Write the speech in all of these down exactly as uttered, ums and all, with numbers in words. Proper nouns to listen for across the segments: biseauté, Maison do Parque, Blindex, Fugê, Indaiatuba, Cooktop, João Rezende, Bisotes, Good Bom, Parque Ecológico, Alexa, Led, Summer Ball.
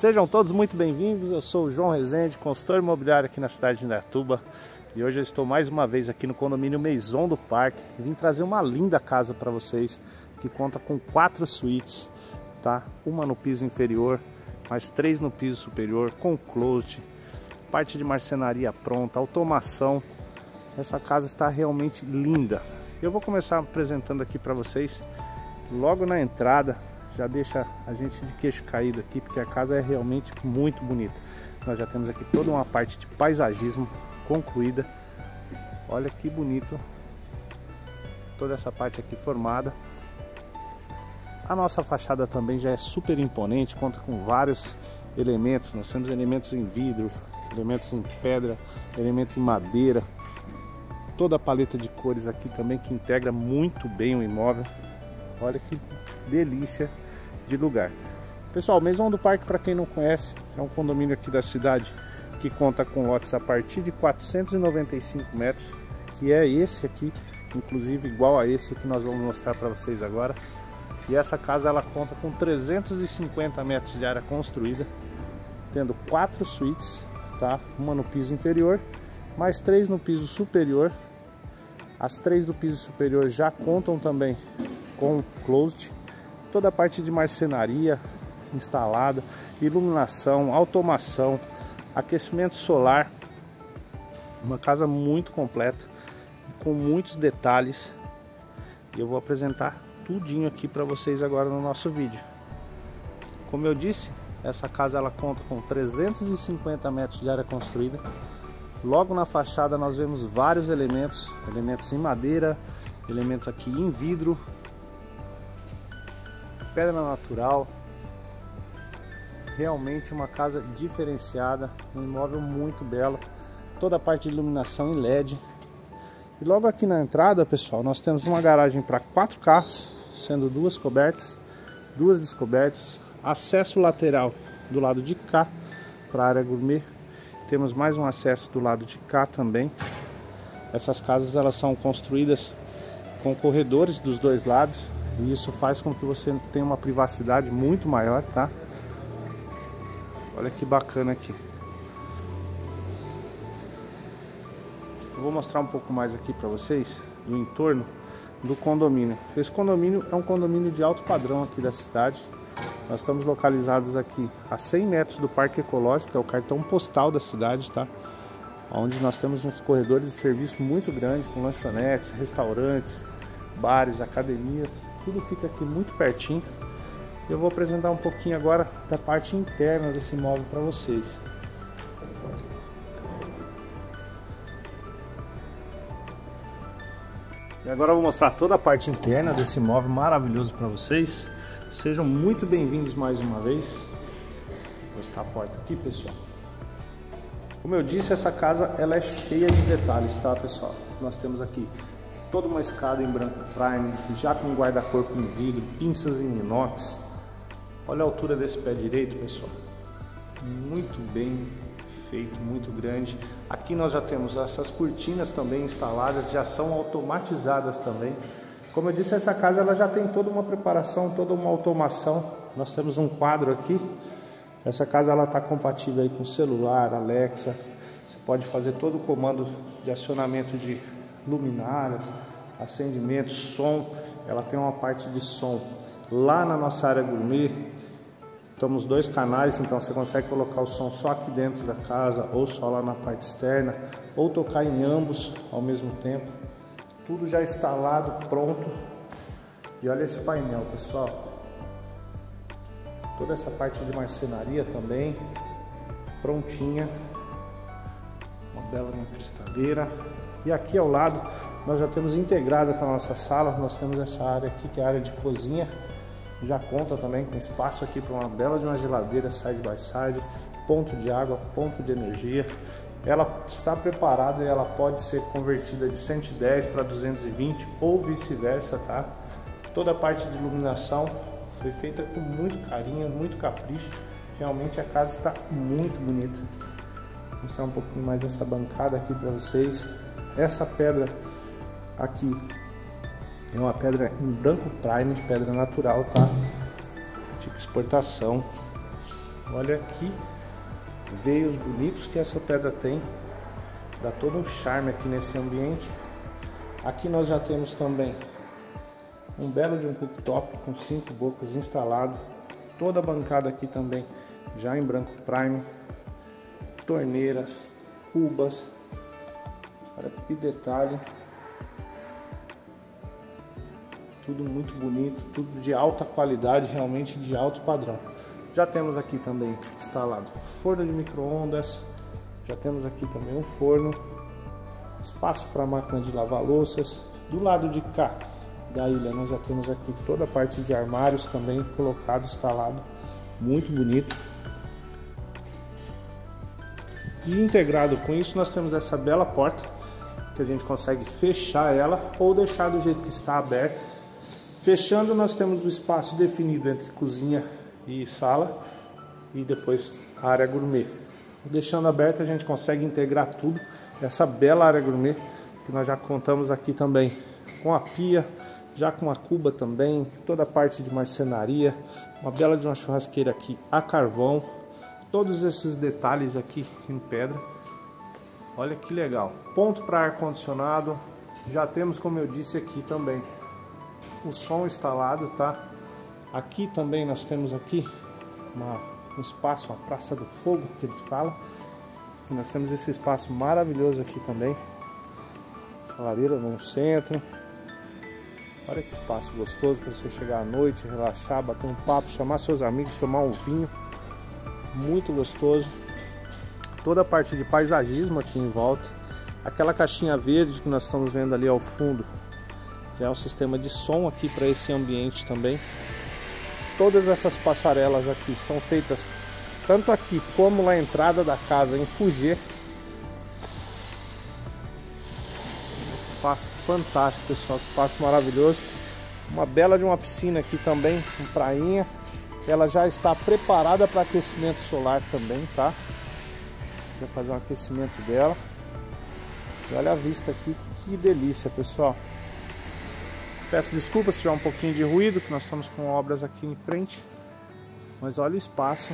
Sejam todos muito bem-vindos, eu sou o João Rezende, consultor imobiliário aqui na cidade de Indaiatuba. E hoje eu estou mais uma vez aqui no condomínio Maison do Parque. Vim trazer uma linda casa para vocês, que conta com quatro suítes, tá? Uma no piso inferior, mais três no piso superior, com closet, parte de marcenaria pronta, automação. Essa casa está realmente linda. Eu vou começar apresentando aqui para vocês, logo na entrada, já deixa a gente de queixo caído aqui, porque a casa é realmente muito bonita. Nós já temos aqui toda uma parte de paisagismo concluída. Olha que bonito, toda essa parte aqui formada. A nossa fachada também já é super imponente, conta com vários elementos. Nós temos elementos em vidro, elementos em pedra, elemento em madeira. Toda a paleta de cores aqui também que integra muito bem o imóvel. Olha que delícia de lugar. Pessoal, Maison do Parque, para quem não conhece, é um condomínio aqui da cidade que conta com lotes a partir de quatrocentos e noventa e cinco metros, que é esse aqui, inclusive igual a esse que nós vamos mostrar para vocês agora. E essa casa ela conta com trezentos e cinquenta metros de área construída, tendo quatro suítes, tá? Uma no piso inferior, mais três no piso superior. As três do piso superior já contam também com closet. Toda a parte de marcenaria instalada, iluminação, automação, aquecimento solar. Uma casa muito completa, com muitos detalhes. E eu vou apresentar tudinho aqui para vocês agora no nosso vídeo. Como eu disse, essa casa ela conta com trezentos e cinquenta metros de área construída. Logo na fachada nós vemos vários elementos, elementos em madeira, elementos aqui em vidro, pedra natural. Realmente uma casa diferenciada, um imóvel muito belo, toda a parte de iluminação em L E D. E logo aqui na entrada, pessoal, nós temos uma garagem para quatro carros, sendo duas cobertas, duas descobertas, acesso lateral do lado de cá para a área gourmet. Temos mais um acesso do lado de cá também. Essas casas elas são construídas com corredores dos dois lados, e isso faz com que você tenha uma privacidade muito maior, tá? Olha que bacana aqui. Eu vou mostrar um pouco mais aqui para vocês do entorno do condomínio. Esse condomínio é um condomínio de alto padrão aqui da cidade. Nós estamos localizados aqui a cem metros do Parque Ecológico, que é o cartão postal da cidade, tá? Onde nós temos uns corredores de serviço muito grandes, com lanchonetes, restaurantes, bares, academias. Tudo fica aqui muito pertinho. Eu vou apresentar um pouquinho agora da parte interna desse imóvel para vocês. E agora eu vou mostrar toda a parte interna desse imóvel maravilhoso para vocês. Sejam muito bem-vindos mais uma vez. Vou postar a porta aqui, pessoal. Como eu disse, essa casa ela é cheia de detalhes, tá, pessoal? Nós temos aqui toda uma escada em branco prime, já com guarda-corpo em vidro, pinças em inox. Olha a altura desse pé direito, pessoal. Muito bem feito, muito grande. Aqui nós já temos essas cortinas também instaladas, já são automatizadas também. Como eu disse, essa casa ela já tem toda uma preparação, toda uma automação. Nós temos um quadro aqui. Essa casa ela está compatível aí com celular, Alexa. Você pode fazer todo o comando de acionamento de luminárias, acendimento, som. Ela tem uma parte de som lá na nossa área gourmet. Temos dois canais, então você consegue colocar o som só aqui dentro da casa ou só lá na parte externa, ou tocar em ambos ao mesmo tempo. Tudo já instalado, pronto. E olha esse painel, pessoal. Toda essa parte de marcenaria também prontinha. Uma bela cristaleira. E aqui ao lado nós já temos integrada com a nossa sala. Nós temos essa área aqui que é a área de cozinha. Já conta também com espaço aqui para uma bela de uma geladeira side by side, ponto de água, ponto de energia. Ela está preparada e ela pode ser convertida de cento e dez para duzentos e vinte ou vice-versa, tá? Toda a parte de iluminação foi feita com muito carinho, muito capricho. Realmente a casa está muito bonita. Vou mostrar um pouquinho mais essa bancada aqui para vocês. Essa pedra aqui é uma pedra em branco prime, pedra natural, tá? Tipo exportação. Olha que veios bonitos que essa pedra tem. Dá todo um charme aqui nesse ambiente. Aqui nós já temos também um belo de um cooktop com cinco bocas instalado. Toda a bancada aqui também já em branco prime. Torneiras, cubas. Olha que detalhe. Tudo muito bonito, tudo de alta qualidade, realmente de alto padrão. Já temos aqui também instalado forno de micro-ondas, já temos aqui também um forno, espaço para máquina de lavar louças. Do lado de cá da ilha nós já temos aqui toda a parte de armários também colocado, instalado, muito bonito. E integrado com isso nós temos essa bela porta que a gente consegue fechar ela ou deixar do jeito que está aberta. Fechando, nós temos o espaço definido entre cozinha e sala e depois a área gourmet. Deixando aberta, a gente consegue integrar tudo, essa bela área gourmet que nós já contamos aqui também com a pia, já com a cuba também, toda a parte de marcenaria, uma bela de uma churrasqueira aqui a carvão, todos esses detalhes aqui em pedra. Olha que legal! Ponto para ar-condicionado, já temos, como eu disse, aqui também o som instalado, tá? Aqui também nós temos aqui uma, um espaço, uma praça do fogo que ele fala. E nós temos esse espaço maravilhoso aqui também. Essa lareira no centro. Olha que espaço gostoso para você chegar à noite, relaxar, bater um papo, chamar seus amigos, tomar um vinho. Muito gostoso. Toda a parte de paisagismo aqui em volta. Aquela caixinha verde que nós estamos vendo ali ao fundo é um sistema de som aqui para esse ambiente também. Todas essas passarelas aqui são feitas tanto aqui como na entrada da casa em Fugê. Espaço fantástico, pessoal, espaço maravilhoso. Uma bela de uma piscina aqui também com prainha. Ela já está preparada para aquecimento solar também, tá? Vou fazer um aquecimento dela. E olha a vista aqui, que delícia, pessoal. Peço desculpa se tiver um pouquinho de ruído, que nós estamos com obras aqui em frente. Mas olha o espaço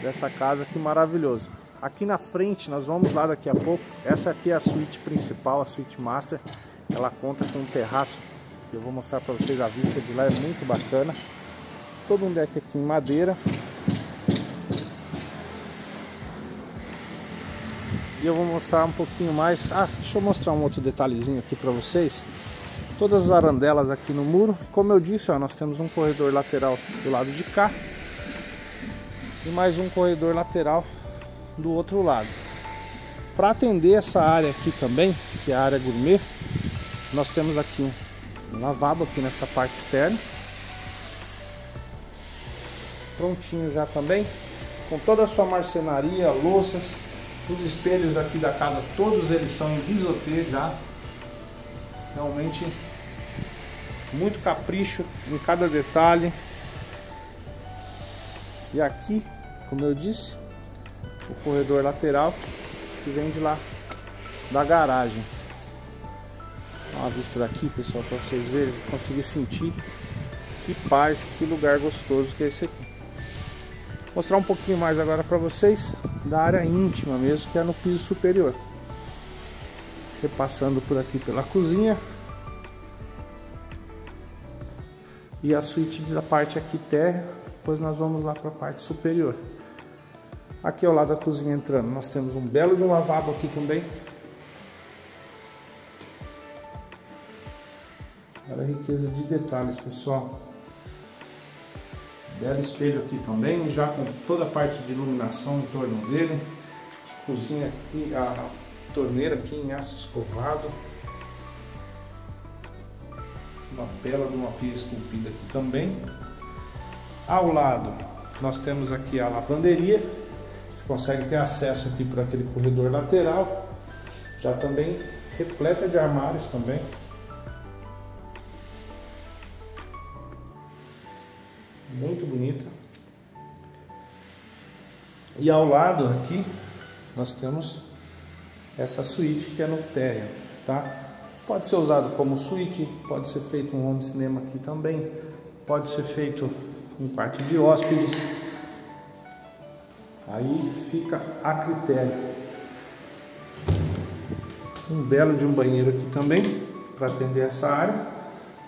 dessa casa, que maravilhoso. Aqui na frente, nós vamos lá daqui a pouco. Essa aqui é a suíte principal, a suíte master. Ela conta com um terraço. Eu vou mostrar para vocês a vista de lá, é muito bacana. Todo um deck aqui em madeira. E eu vou mostrar um pouquinho mais. Ah, deixa eu mostrar um outro detalhezinho aqui para vocês. Todas as arandelas aqui no muro. Como eu disse, ó, nós temos um corredor lateral do lado de cá e mais um corredor lateral do outro lado. Para atender essa área aqui também, que é a área gourmet, nós temos aqui um lavabo aqui nessa parte externa. Prontinho já também, com toda a sua marcenaria, louças, os espelhos aqui da casa, todos eles são em biseauté já. Realmente muito capricho em cada detalhe. E aqui, como eu disse, o corredor lateral que vem de lá da garagem. Olha a vista daqui, pessoal, para vocês verem, conseguir sentir que paz, que lugar gostoso que é esse aqui. Vou mostrar um pouquinho mais agora para vocês da área íntima mesmo, que é no piso superior. Passando por aqui pela cozinha e a suíte da parte aqui terra, depois nós vamos lá para a parte superior. Aqui ao lado da cozinha entrando, nós temos um belo de um lavabo aqui também. Olha a riqueza de detalhes, pessoal. Belo espelho aqui também, já com toda a parte de iluminação em torno dele. Cozinha aqui, a torneira aqui em aço escovado, uma bela de uma pia esculpida aqui também. Ao lado nós temos aqui a lavanderia, você consegue ter acesso aqui para aquele corredor lateral, já também repleta de armários também. Muito bonita. E ao lado aqui nós temos essa suíte que é no térreo, tá? Pode ser usado como suíte, pode ser feito um home cinema aqui também, pode ser feito um quarto de hóspedes, Aí fica a critério. Um belo de um banheiro aqui também, para atender essa área.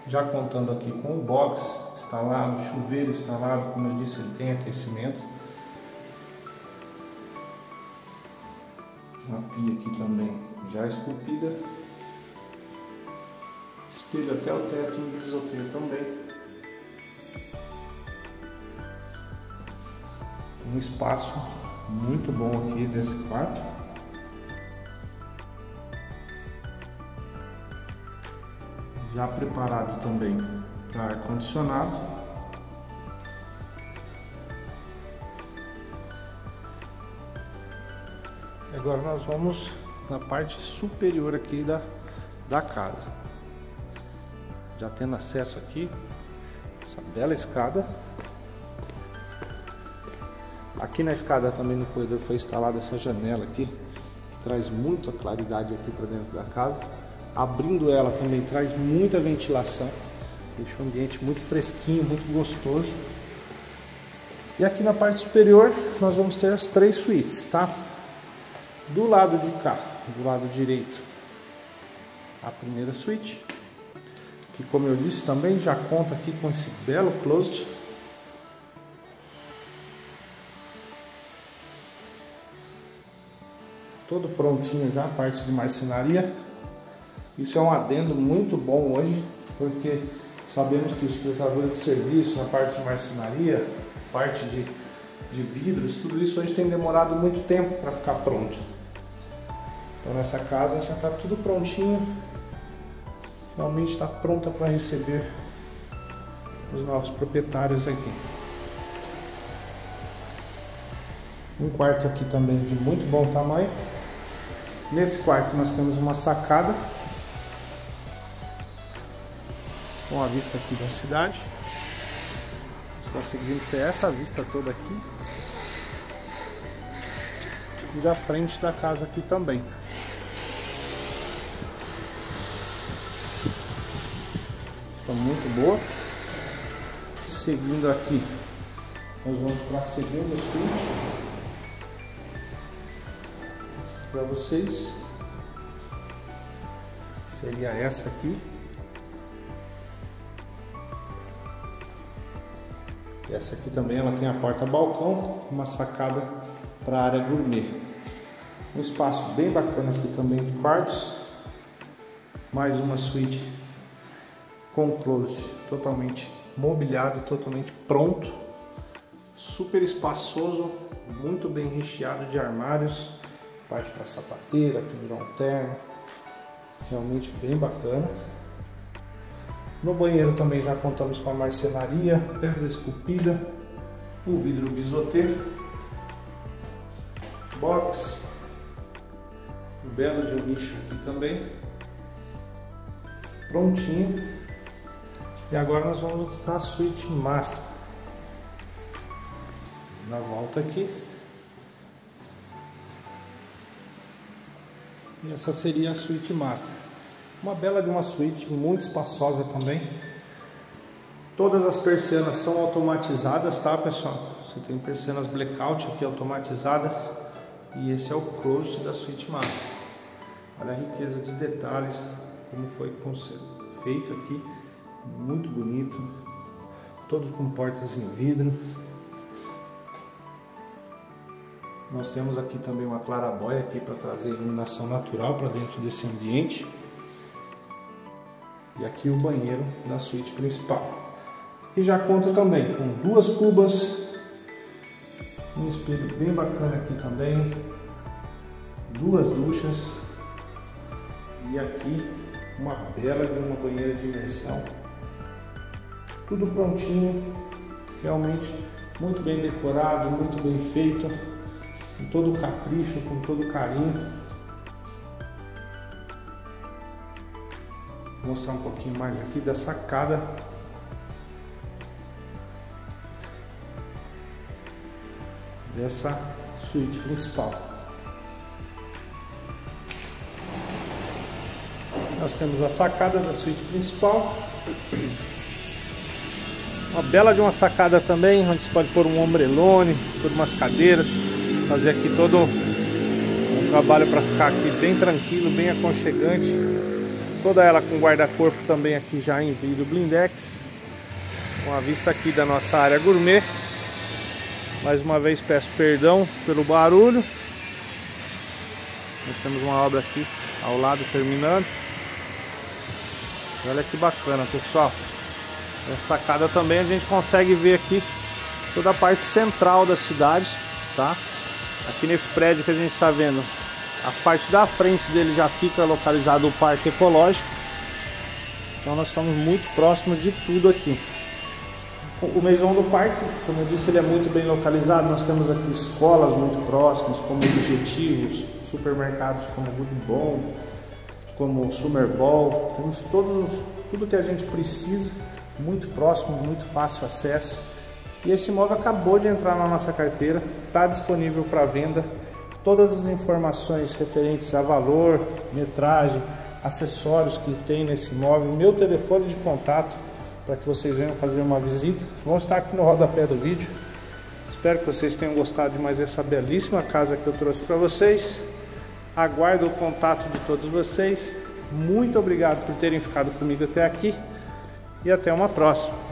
Já contando aqui com o box instalado, chuveiro instalado, como eu disse, ele tem aquecimento. Uma pia aqui também já esculpida. Espelho até o teto no pisoteio também. Um espaço muito bom aqui desse quarto. Já preparado também para ar-condicionado. Agora nós vamos na parte superior aqui da, da casa. Já tendo acesso aqui, essa bela escada. Aqui na escada também no corredor foi instalada essa janela aqui, que traz muita claridade aqui para dentro da casa. Abrindo ela também traz muita ventilação, deixa o ambiente muito fresquinho, muito gostoso. E aqui na parte superior nós vamos ter as três suítes, tá? Do lado de cá, do lado direito, a primeira suíte, que como eu disse também já conta aqui com esse belo closet. Todo prontinho já, a parte de marcenaria. Isso é um adendo muito bom hoje, porque sabemos que os prestadores de serviço na parte de marcenaria, parte de, de vidros, tudo isso hoje tem demorado muito tempo para ficar pronto. Então nessa casa já está tudo prontinho, realmente está pronta para receber os novos proprietários aqui. Um quarto aqui também de muito bom tamanho. Nesse quarto nós temos uma sacada com a vista aqui da cidade. Nós conseguimos ter essa vista toda aqui. E da frente da casa aqui também. Está muito boa. Seguindo aqui, nós vamos para a segunda suíte. Para vocês seria essa aqui, e essa aqui também ela tem a porta balcão, uma sacada para a área gourmet, um espaço bem bacana aqui também de quartos, mais uma suíte com closet totalmente mobiliado, totalmente pronto, super espaçoso, muito bem recheado de armários, parte para sapateira, pendurar um terno, realmente bem bacana. No banheiro também já contamos com a marcenaria, pedra esculpida, o vidro bisotê, box, um belo de um nicho aqui também, prontinho. E agora nós vamos na suíte master. Na volta aqui. E essa seria a suíte master. Uma bela de uma suíte, muito espaçosa também. Todas as persianas são automatizadas, tá, pessoal? Você tem persianas blackout aqui automatizadas. E esse é o closet da suíte master. Olha a riqueza de detalhes, como foi feito aqui. Muito bonito. Todo com portas em vidro. Nós temos aqui também uma claraboia aqui para trazer iluminação natural para dentro desse ambiente. E aqui o banheiro da suíte principal. E já conta também com duas cubas, um espelho bem bacana aqui também, duas duchas e aqui uma bela de uma banheira de imersão. Tudo prontinho, realmente muito bem decorado, muito bem feito. Com todo o capricho, com todo o carinho. Vou mostrar um pouquinho mais aqui da sacada. Dessa suíte principal. Nós temos a sacada da suíte principal. Uma bela de uma sacada também, onde você pode pôr um ombrelone, pôr umas cadeiras. fazer aqui todo um trabalho para ficar aqui bem tranquilo, bem aconchegante. Toda ela com guarda-corpo também aqui já em vidro blindex. Com a vista aqui da nossa área gourmet. Mais uma vez peço perdão pelo barulho. Nós temos uma obra aqui ao lado terminando. Olha que bacana, pessoal. Nessa sacada também a gente consegue ver aqui toda a parte central da cidade, tá? Aqui nesse prédio que a gente está vendo, a parte da frente dele já fica localizado o Parque Ecológico. Então nós estamos muito próximos de tudo aqui. O Maison do Parque, como eu disse, ele é muito bem localizado. Nós temos aqui escolas muito próximas, como Objetivos, supermercados como Good Bom, como Summer Ball. Temos todos, tudo que a gente precisa, muito próximo, muito fácil acesso. E esse imóvel acabou de entrar na nossa carteira, está disponível para venda. Todas as informações referentes a valor, metragem, acessórios que tem nesse imóvel, meu telefone de contato, para que vocês venham fazer uma visita, vão estar aqui no rodapé do vídeo. Espero que vocês tenham gostado de mais essa belíssima casa que eu trouxe para vocês. Aguardo o contato de todos vocês. Muito obrigado por terem ficado comigo até aqui e até uma próxima.